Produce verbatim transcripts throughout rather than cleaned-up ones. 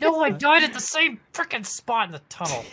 No, I died at the same frickin' spot in the tunnel.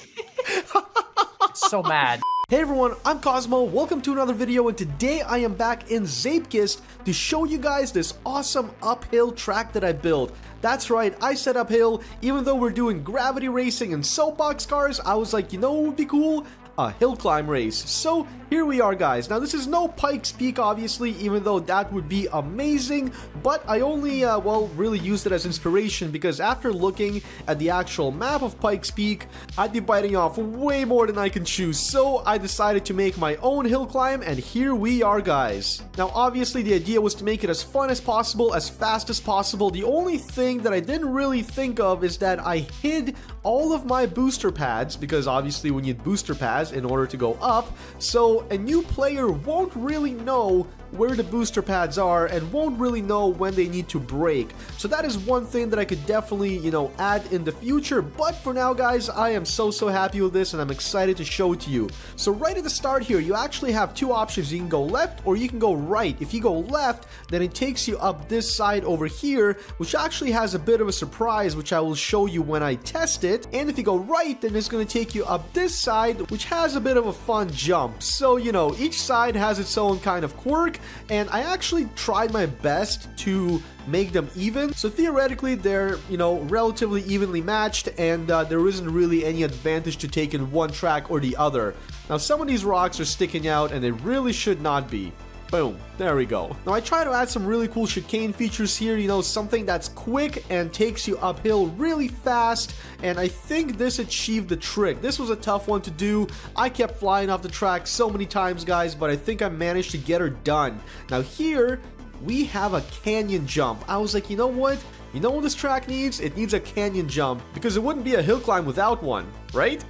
So mad. Hey everyone, I'm Kosmo, welcome to another video, and today I am back in Zeepkist to show you guys this awesome uphill track that I built. That's right, I said uphill. Even though we're doing gravity racing and soapbox cars, I was like, you know what would be cool? A hill climb race. So here we are, guys. Now this is no Pike's Peak, obviously, even though that would be amazing, but I only uh, well really used it as inspiration because after looking at the actual map of Pike's Peak, I'd be biting off way more than I can chew, so I decided to make my own hill climb, and here we are, guys. Now obviously the idea was to make it as fun as possible, as fast as possible. The only thing that I didn't really think of is that I hid all of my booster pads, because obviously we need booster pads in order to go up, so a new player won't really know where the booster pads are and won't really know when they need to break. So that is one thing that I could definitely, you know, add in the future, but for now, guys, I am so so happy with this and I'm excited to show it to you. So right at the start here, you actually have two options. You can go left or you can go right. If you go left, then it takes you up this side over here, which actually has a bit of a surprise, which I will show you when I test it. And if you go right, then it's going to take you up this side, which has a bit of a fun jump. So, you know, each side has its own kind of quirk, and I actually tried my best to make them even. So theoretically, they're, you know, relatively evenly matched, and uh, there isn't really any advantage to take in one track or the other. Now, some of these rocks are sticking out, and they really should not be. Boom, there we go. Now I try to add some really cool chicane features here, you know, something that's quick and takes you uphill really fast, and I think this achieved the trick. This was a tough one to do. I kept flying off the track so many times, guys, but I think I managed to get her done. Now here, we have a canyon jump. I was like, you know what? You know what this track needs? It needs a canyon jump, because it wouldn't be a hill climb without one, right?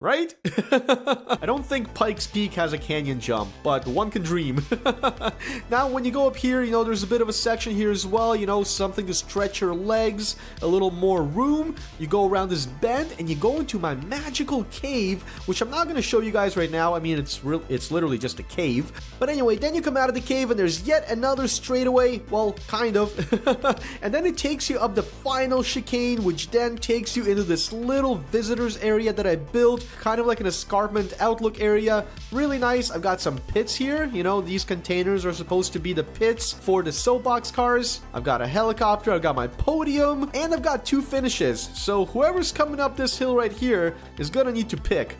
Right? I don't think Pike's Peak has a canyon jump, but one can dream. Now, when you go up here, you know, there's a bit of a section here as well, you know, something to stretch your legs, a little more room. You go around this bend, and you go into my magical cave, which I'm not going to show you guys right now. I mean, it's real, it's literally just a cave. But anyway, then you come out of the cave, and there's yet another straightaway, well, kind of. And then it takes you up the final chicane, which then takes you into this little visitors area that I built, kind of like an escarpment outlook area. Really nice. I've got some pits here. You know, these containers are supposed to be the pits for the soapbox cars. I've got a helicopter, I've got my podium, and I've got two finishes. So whoever's coming up this hill right here is gonna need to pick.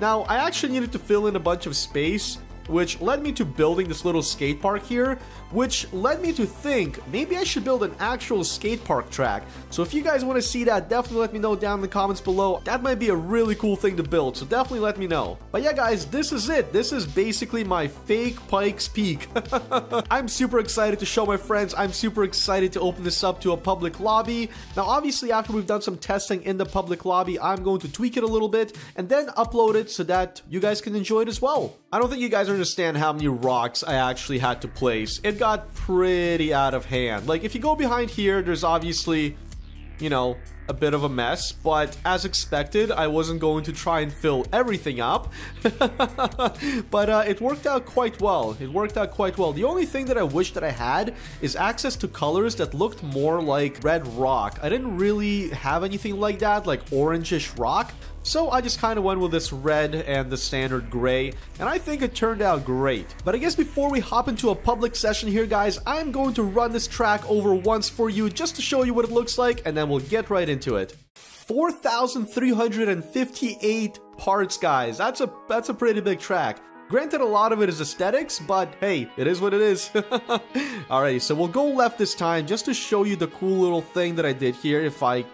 Now, I actually needed to fill in a bunch of space, which led me to building this little skate park here, which led me to think maybe I should build an actual skate park track. So if you guys want to see that, definitely let me know down in the comments below. That might be a really cool thing to build, so definitely let me know. But yeah, guys, this is it. This is basically my fake Pike's Peak. I'm super excited to show my friends. I'm super excited to open this up to a public lobby. Now, obviously, after we've done some testing in the public lobby, I'm going to tweak it a little bit and then upload it so that you guys can enjoy it as well. I don't think you guys are understand how many rocks I actually had to place. It got pretty out of hand. Like, if you go behind here, there's obviously, you know, a bit of a mess, but as expected, I wasn't going to try and fill everything up. But uh, it worked out quite well. It worked out quite well. The only thing that I wish that I had is access to colors that looked more like red rock. I didn't really have anything like that, like orangish rock. So I just kind of went with this red and the standard gray, and I think it turned out great. But I guess before we hop into a public session here, guys, I'm going to run this track over once for you just to show you what it looks like, and then we'll get right into it. four thousand three hundred fifty-eight parts, guys. That's a that's a pretty big track. Granted, a lot of it is aesthetics, but hey, it is what it is. Alright, so we'll go left this time just to show you the cool little thing that I did here. If I...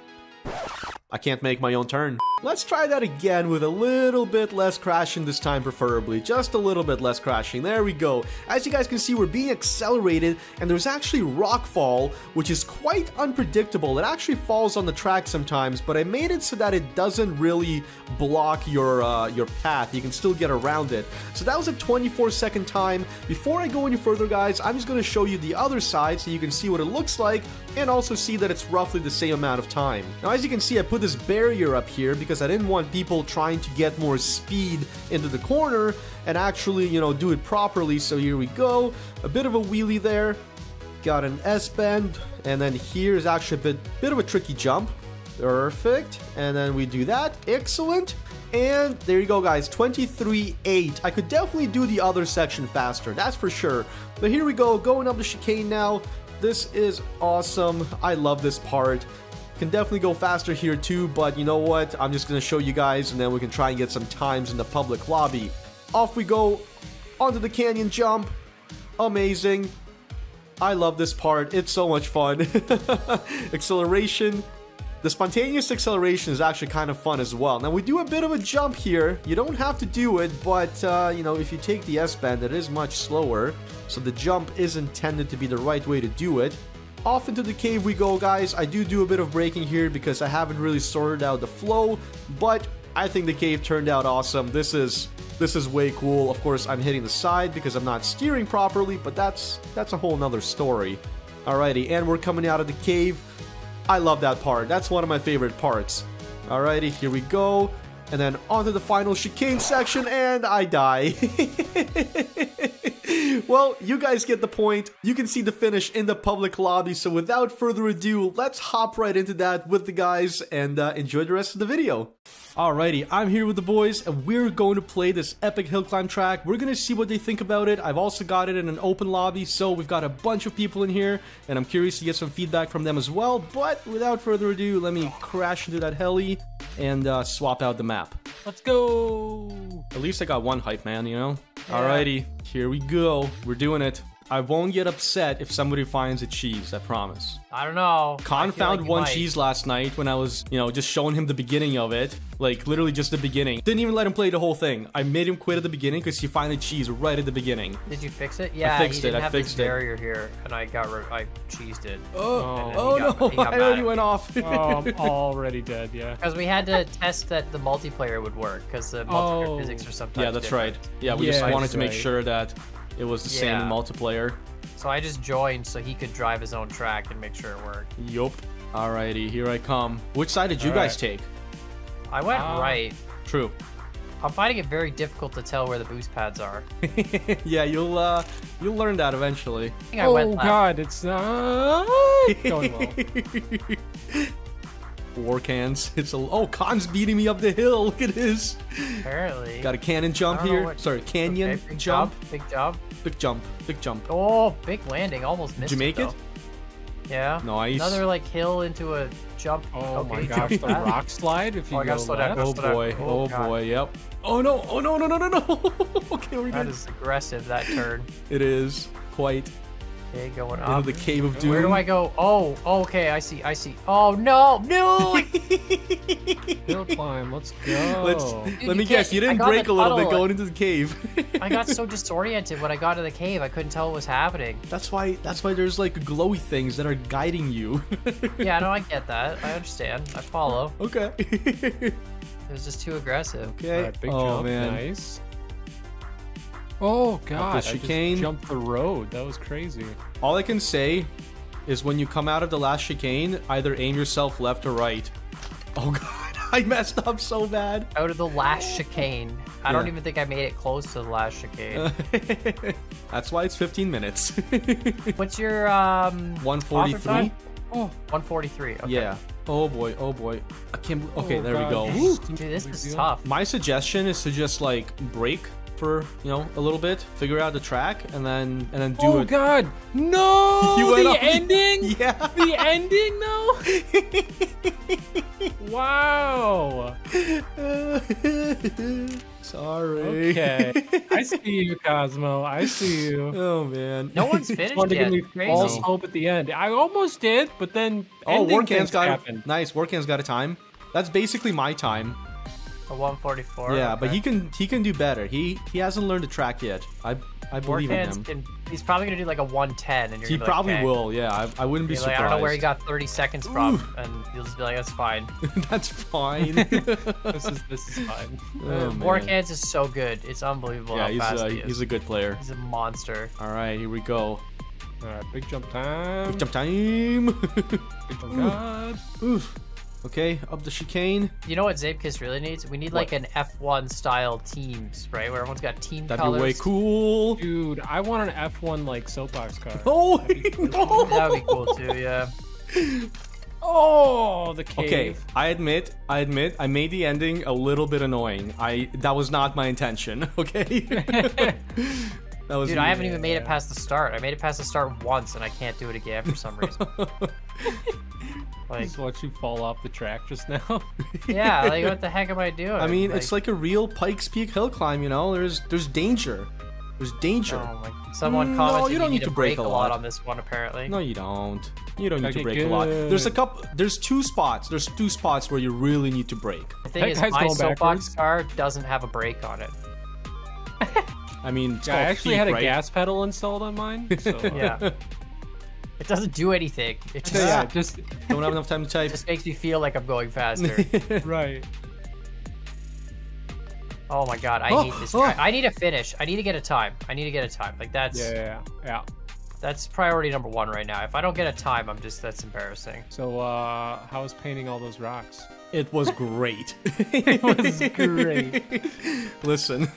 I can't make my own turn. Let's try that again with a little bit less crashing this time, preferably. Just a little bit less crashing. There we go. As you guys can see, we're being accelerated, and there's actually rockfall, which is quite unpredictable. It actually falls on the track sometimes, but I made it so that it doesn't really block your uh, your path. You can still get around it. So that was a twenty-four second time. Before I go any further, guys, I'm just going to show you the other side so you can see what it looks like, and also see that it's roughly the same amount of time. Now, as you can see, I put this barrier up here because Because I didn't want people trying to get more speed into the corner and actually, you know, do it properly. So here we go. A bit of a wheelie there. got an S-bend, and then here's actually a bit, bit of a tricky jump. Perfect, and then we do that, excellent. And there you go, guys, twenty-three eight. I could definitely do the other section faster, that's for sure. But here we go, going up the chicane now. This is awesome. I love this part. Can definitely go faster here too, but you know what? I'm just gonna show you guys, and then we can try and get some times in the public lobby. Off we go, onto the canyon jump. Amazing. I love this part. It's so much fun. Acceleration. The spontaneous acceleration is actually kind of fun as well. Now, we do a bit of a jump here. You don't have to do it, but, uh, you know, if you take the S-band, it is much slower. So the jump is intended to be the right way to do it. Off into the cave we go, guys. I do do a bit of braking here because I haven't really sorted out the flow. But I think the cave turned out awesome. This is, this is way cool. Of course, I'm hitting the side because I'm not steering properly, but that's, that's a whole nother story. Alrighty, and we're coming out of the cave. I love that part. That's one of my favorite parts. Alrighty, here we go. And then onto the final chicane section, and I die. Well, you guys get the point. You can see the finish in the public lobby. So without further ado, let's hop right into that with the guys and uh, enjoy the rest of the video. Alrighty, I'm here with the boys, and we're going to play this epic hill climb track. We're going to see what they think about it. I've also got it in an open lobby, so we've got a bunch of people in here, and I'm curious to get some feedback from them as well. But without further ado, let me crash into that heli and uh, swap out the map. Let's go! At least I got one hype man, you know? Yeah. Alrighty, here we go. We're doing it. I won't get upset if somebody finds a cheese, I promise. I don't know. Khan found one cheese last night when I was, you know, just showing him the beginning of it. Like, literally just the beginning. Didn't even let him play the whole thing. I made him quit at the beginning because he found a cheese right at the beginning. Did you fix it? Yeah, I fixed it. I fixed it. Barrier here, and I got rid. I cheesed it. Oh, oh no! I already went off. Oh, I'm already dead. Yeah. Because we had to test that the multiplayer would work, because the multiplayer physics are sometimes. Yeah, that's right. Yeah, we just wanted to make sure that it was the same in multiplayer. So I just joined so he could drive his own track and make sure it worked. Yup. Alrighty, here I come. Which side did you guys take? I went uh, right. True. I'm finding it very difficult to tell where the boost pads are. Yeah, you'll uh, you'll learn that eventually. I think I oh went god, it's uh, going well. Warhans. It's a oh, Khan's beating me up the hill. Look at this. Apparently. Got a cannon jump here. What, Sorry, canyon okay, big jump. jump. Big jump. Big jump. Big jump. Oh, big landing. Almost missed. Did you make it? it? Yeah. Nice. Another like hill into a jump. Oh okay. my gosh, the rock slide. If you oh, go left. Oh boy. Oh, oh boy. Yep. Oh no. Oh no. No. No. No. No. Okay, we're good. That is aggressive. That turn. It is quite. Okay, going up. Into the cave of doom. Where do I go? Oh. Okay. I see. I see. Oh no. No. Hill climb. Let's go. Let's, Dude, let me guess. You didn't break a little bit going into the cave. I got so disoriented when I got to the cave. I couldn't tell what was happening. That's why. That's why there's like glowy things that are guiding you. Yeah. No, I get that. I understand. I follow. Okay. It was just too aggressive. Okay. Right, big oh jump. man. Nice. Oh god, I just jumped the road. That was crazy. All I can say is when you come out of the last chicane, either aim yourself left or right. Oh god, I messed up so bad. Out of the last chicane. I yeah. don't even think I made it close to the last chicane. That's why it's fifteen minutes. What's your um one forty-three? Oh, one forty-three. Okay. Yeah. Oh boy, oh boy. I can't Okay, oh, there god. we go. Ooh. Dude, this is tough. My suggestion is to just like break for you know a little bit, figure out the track, and then and then do oh, it. Oh god, no! You went the up. ending, yeah, the ending, no. Wow. Sorry. Okay. I see you, Kosmo. I see you. Oh man. No one's finished yet. Give me Crazy. False hope at the end. I almost did, but then oh, Warhans got happened. A, nice. Warhans got a time. That's basically my time. A one forty-four. Yeah, okay. But he can he can do better. He he hasn't learned the track yet. I I believe in him. Can, he's probably gonna do like a one ten, and you're he probably like, okay. will. Yeah, I, I wouldn't be like, surprised. I don't know where he got thirty seconds from, Ooh. and you'll just be like, that's fine. That's fine. this is this is fine. Oh, Warhans is so good. It's unbelievable. Yeah, how he's fast a, he is. he's a good player. He's a monster. All right, here we go. All right, big jump time. Big jump time. Big jump time. Oof. Okay, up the chicane. You know what Zeepkist really needs? We need like what? an F one style team spray where everyone's got team That'd colors. That'd be way cool. Dude, I want an F one like soapbox car. Oh, that'd be cool, no. That'd be cool too, yeah. Oh, the cave. Okay, I admit, I admit, I made the ending a little bit annoying. I that was not my intention, okay? that was Dude, me. I haven't even made it past the start. I made it past the start once and I can't do it again for some reason. Like, just watch you fall off the track just now. Yeah, like what the heck am I doing? I mean, like, it's like a real Pike's Peak hill climb, you know? There's there's danger. There's danger. Oh, like someone commented no, you don't you need, need to break, break a lot on this one, apparently. No, you don't. You don't need okay, to break good. a lot. There's a couple. There's two spots. There's two spots where you really need to break. The thing that is, my soapbox car doesn't have a brake on it. I mean, it's yeah, I actually peak, had a right? gas pedal installed on mine. So, uh... yeah. It doesn't do anything. It just, yeah, just don't have enough time to type. It just makes me feel like I'm going faster. Right. Oh my god, I oh, need this. Oh. I need a finish. I need to get a time. I need to get a time. Like that's yeah, yeah, yeah. That's priority number one right now. If I don't get a time, I'm just that's embarrassing. So, uh, how was painting all those rocks? It was great. It was great. Listen.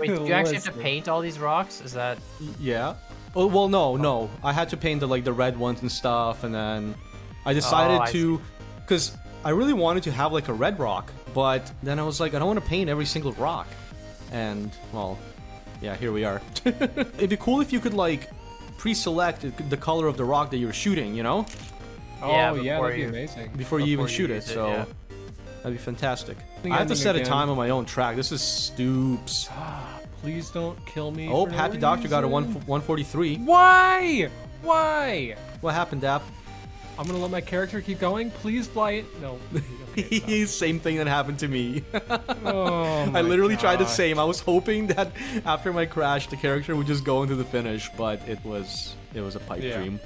Wait, do you actually have to paint all these rocks? Is that? Yeah. Oh, well, no, no. I had to paint the, like the red ones and stuff, and then I decided oh, I to, because I really wanted to have like a red rock, but then I was like, I don't want to paint every single rock, and well, yeah, here we are. It'd be cool if you could like pre-select the color of the rock that you're shooting, you know? Yeah, oh yeah, that'd be you, amazing. Before, before you even you shoot it, it, so yeah. that'd be fantastic. I, I have to set again. a time on my own track. This is stoops. Please don't kill me. Oh, Happy no Doctor reason. got a one forty-three. Why? Why? What happened, Dap? I'm gonna let my character keep going. Please fly it. No. Okay, same thing that happened to me. oh I literally gosh. tried the same. I was hoping that after my crash, the character would just go into the finish, but it was it was a pipe yeah. dream.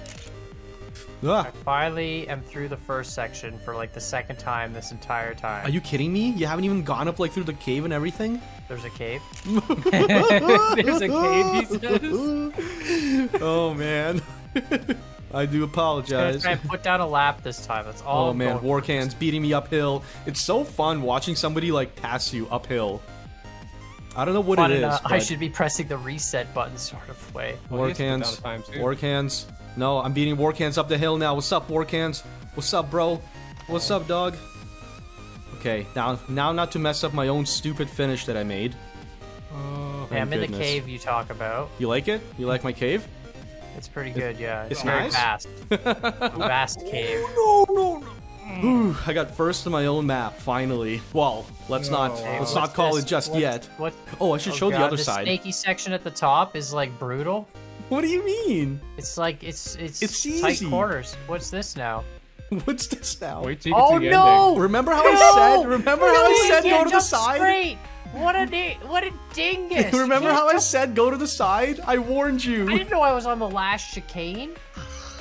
Ah. I finally am through the first section for like the second time this entire time. Are you kidding me? You haven't even gone up like through the cave and everything? There's a cave. There's a cave, he says. Oh man. I do apologize. I put down a lap this time. That's all. Oh I'm man, Warhans beating me uphill. It's so fun watching somebody like pass you uphill. I don't know what fun it enough. is. But... I should be pressing the reset button sort of way. Warhans. Warhans. No, I'm beating Warhans up the hill now. What's up, Warhans? What's up, bro? What's up, dog? Okay, now, now not to mess up my own stupid finish that I made. Oh, yeah, I'm goodness. in the cave you talk about. You like it? You like my cave? It's pretty good, it, yeah. It's, it's very nice. Vast. Vast cave. Oh, no, no, no. Ooh, I got first in my own map, finally. Well, let's no. not hey, let's not call this? it just what's, yet. What? Oh, I should oh, show God, the other the side. The snaky section at the top is like brutal. What do you mean? It's like it's it's, it's easy. tight corners. What's this now? What's this now? Wait till you oh get to the no! Ending. Remember how no! I said? Remember no, how I said go to the side? Straight. What a what a dingus! Remember how I said go to the side? I warned you. I didn't know I was on the last chicane.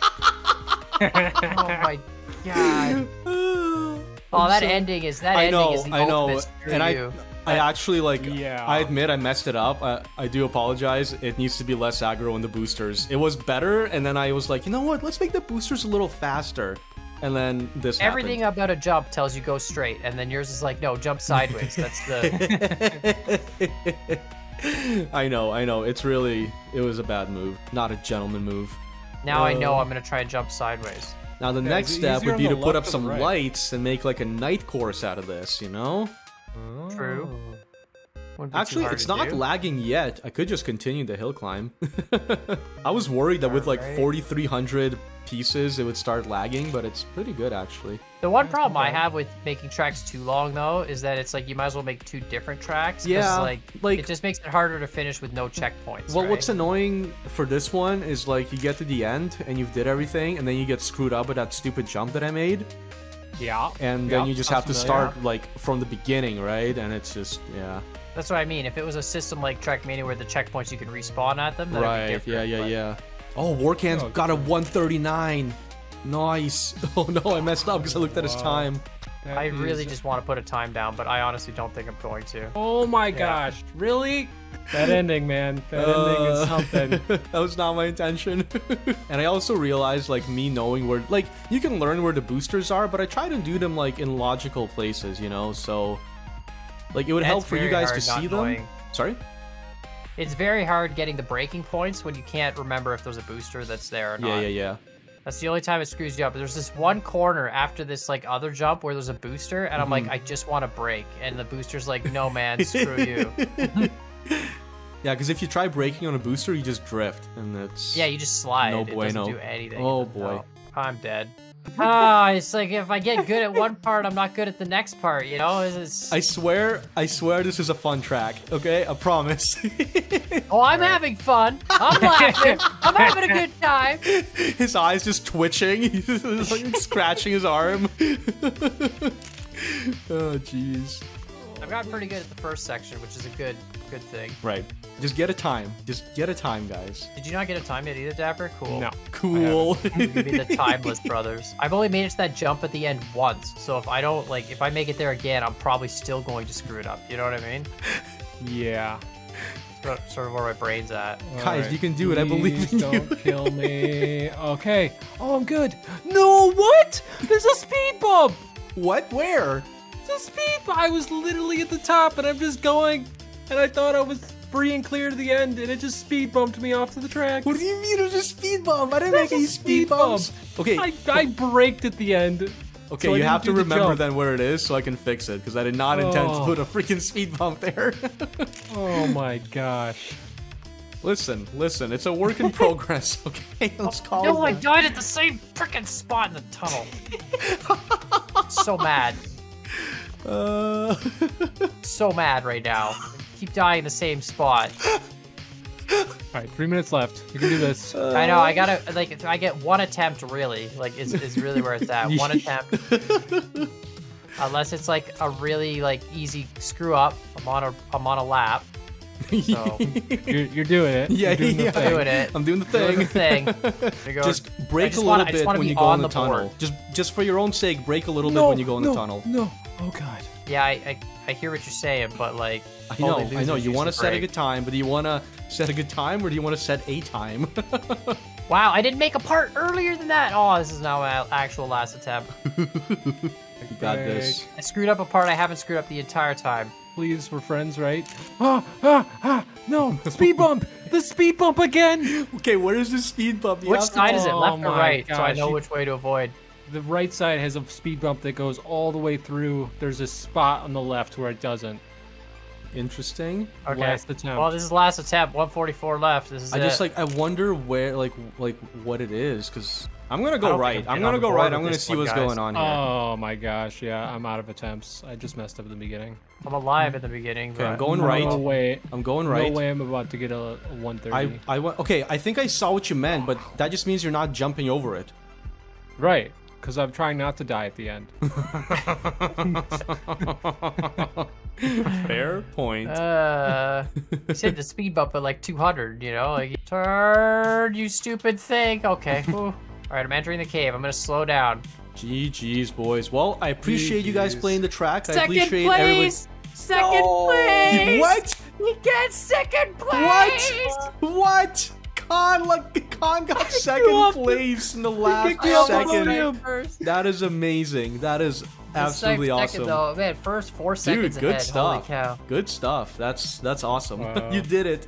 Oh my god! Oh, that so, ending is that I know, ending is the I know, and I. You. I actually like. Yeah. I admit I messed it up. I, I do apologize. It needs to be less aggro in the boosters. It was better, and then I was like, you know what? Let's make the boosters a little faster. And then this. Everything happened. About a jump tells you go straight, and then yours is like, no, jump sideways. That's the. I know, I know. It's really. It was a bad move. Not a gentleman move. Now uh, I know I'm gonna try and jump sideways. Now the yeah, next step would be to put up some right. lights and make like a night course out of this. You know. True. Actually, it's not do. lagging yet. I could just continue the hill climb. I was worried that with like forty-three hundred pieces, it would start lagging, but it's pretty good actually. The one problem I have with making tracks too long though is that it's like you might as well make two different tracks. Yeah, like, like it just makes it harder to finish with no checkpoints. Well, right? What's annoying for this one is like you get to the end and you've did everything, and then you get screwed up with that stupid jump that I made. Yeah. And then yep, you just have to start yeah. like from the beginning, right? And it's just yeah. That's what I mean. If it was a system like Trackmania where the checkpoints you can respawn at them, that'd right? Be different, yeah, yeah, but... yeah. Oh, Warhans oh, got a one thirty-nine. Nice. Oh no, I messed up because I looked at his time. That I really just want to put a time down, but I honestly don't think I'm going to. Oh my yeah. gosh, really? That ending, man. That uh, ending is something. That was not my intention. And I also realized, like, me knowing where... Like, you can learn where the boosters are, but I try to do them, like, in logical places, you know? So, like, it would That's help for you guys to see knowing. them. Sorry? It's very hard getting the breaking points when you can't remember if there's a booster that's there or not. Yeah, yeah, yeah. That's the only time it screws you up. There's this one corner after this, like, other jump where there's a booster, and I'm mm. like, I just want to break. And the booster's like, no, man, screw you. Yeah, because if you try braking on a booster, you just drift, and that's... Yeah, you just slide. No bueno. It doesn't do anything. Oh, boy. No. I'm dead. Ah, oh, it's like, if I get good at one part, I'm not good at the next part, you know? It's... I swear, I swear this is a fun track, okay? I promise. Oh, I'm right. having fun. I'm laughing. I'm having a good time. His eyes just twitching. He's like scratching his arm. Oh, jeez. I've gotten pretty good at the first section, which is a good, good thing. Right. Just get a time. Just get a time, guys. Did you not get a time yet either, Dapper? Cool. No. Cool. You could be the timeless brothers. I've only managed that jump at the end once, so if I don't, like, if I make it there again, I'm probably still going to screw it up. You know what I mean? Yeah. That's sort of where my brain's at. All guys, right. you can do it. Please I believe in don't you. Don't kill me. Okay. Oh, I'm good. No, what? There's a speed bump. What? Where? Speed, but I was literally at the top and I'm just going and I thought I was free and clear to the end and it just speed bumped me off to the track. What do you mean it was a speed bump? I didn't That's make any speed bumps. Bump. Okay. I, I braked at the end. Okay, so you have to remember the then where it is so I can fix it because I did not intend oh. to put a freaking speed bump there. Oh my gosh. Listen, listen, it's a work in progress, okay? Let's call no, it. No, I died at the same freaking spot in the tunnel. So mad. Uh... so mad right now. Keep dying in the same spot. Alright, three minutes left. You can do this. Uh... I know, I gotta, like, I get one attempt really. Like, is is really where it's at. One attempt. Unless it's, like, a really, like, easy screw up. I'm on a, I'm on a lap. So. you're, you're doing it. Yeah, you're doing the yeah. thing. I'm doing it. I'm doing the thing. Doing the thing. Go, just break just a little wanna, bit when you go in the, the tunnel. Just, just for your own sake, break a little no, bit when you go in no, the tunnel. No, oh god. Yeah, I, I, I hear what you're saying, but like. I know, I know. You want to set break. a good time, but do you want to set a good time or do you want to set a time? Wow, I didn't make a part earlier than that. Oh, this is now my actual last attempt. You got this. I screwed up a part I haven't screwed up the entire time. Please, we're friends, right? Ah, ah, ah, no, speed bump, the speed bump again. Okay, where is the speed bump? You which side to... is it, left oh or right? Gosh. So I know which way to avoid. The right side has a speed bump that goes all the way through. There's a spot on the left where it doesn't. Interesting. Okay. Last attempt. Well, this is last attempt. one forty-four left. This is. I it. just like. I wonder where, like, like what it is, because I'm gonna go right. I'm gonna go right. I'm gonna see what's going on here. Oh my gosh! Yeah, I'm out of attempts. I just messed up at the beginning. I'm alive at the beginning. Okay, I'm going right. No way. I'm going right. No way. I'm about to get a one thirty. I, I okay. I think I saw what you meant, but that just means you're not jumping over it. Right, because I'm trying not to die at the end. Fair point. Uh, you said the speed bump at like two hundred. You know, like turn, you stupid thing. Okay. Ooh. All right, I'm entering the cave. I'm going to slow down. G G's, boys. Well, I appreciate G Gs. You guys playing the track. Second I appreciate place! Everyone... Second no! place! What? You get second place! What? What? Khan, like, Khan got second place in the last second. That is amazing. That is absolutely awesome. Though. Man, first four seconds Dude, good ahead. Stuff. Holy cow. Good stuff. That's, that's awesome. Wow. You did it.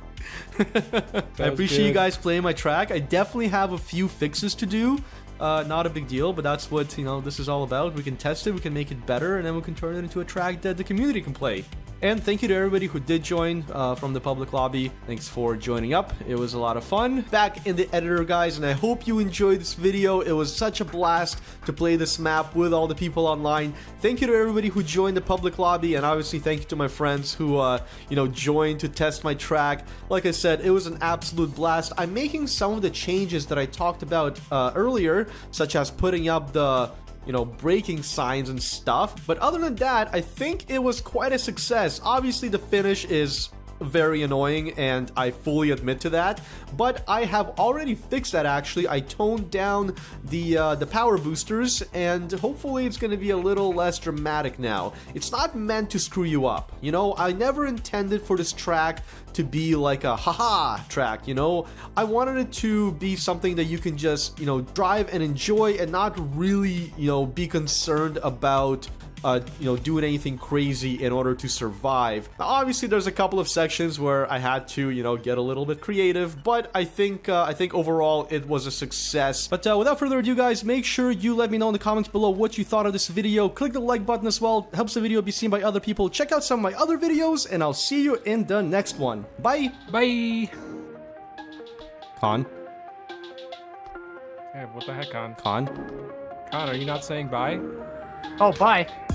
I appreciate good. you guys playing my track. I definitely have a few fixes to do. Uh, not a big deal, but that's what, you know, this is all about. We can test it, we can make it better, and then we can turn it into a track that the community can play. And thank you to everybody who did join uh, from the public lobby. Thanks for joining up. It was a lot of fun. Back in the editor, guys, and I hope you enjoyed this video. It was such a blast to play this map with all the people online. Thank you to everybody who joined the public lobby, and obviously thank you to my friends who, uh, you know, joined to test my track. Like I said, it was an absolute blast. I'm making some of the changes that I talked about uh, earlier, such as putting up the... you know, breaking signs and stuff. But other than that, I think it was quite a success. Obviously, the finish is very annoying, and I fully admit to that, but I have already fixed that. Actually, I toned down the uh, the power boosters, and hopefully it's gonna be a little less dramatic now. It's not meant to screw you up, you know. I never intended for this track to be like a haha track, you know. I wanted it to be something that you can just, you know, drive and enjoy and not really, you know, be concerned about Uh, you know, doing anything crazy in order to survive. Now, obviously, there's a couple of sections where I had to, you know, get a little bit creative, but I think, uh, I think overall it was a success. But uh, without further ado, guys, make sure you let me know in the comments below what you thought of this video. Click the like button as well. It helps the video be seen by other people. Check out some of my other videos, and I'll see you in the next one. Bye. Bye. Khan. Hey, what the heck, Khan? Khan? Khan, are you not saying bye? Oh, bye.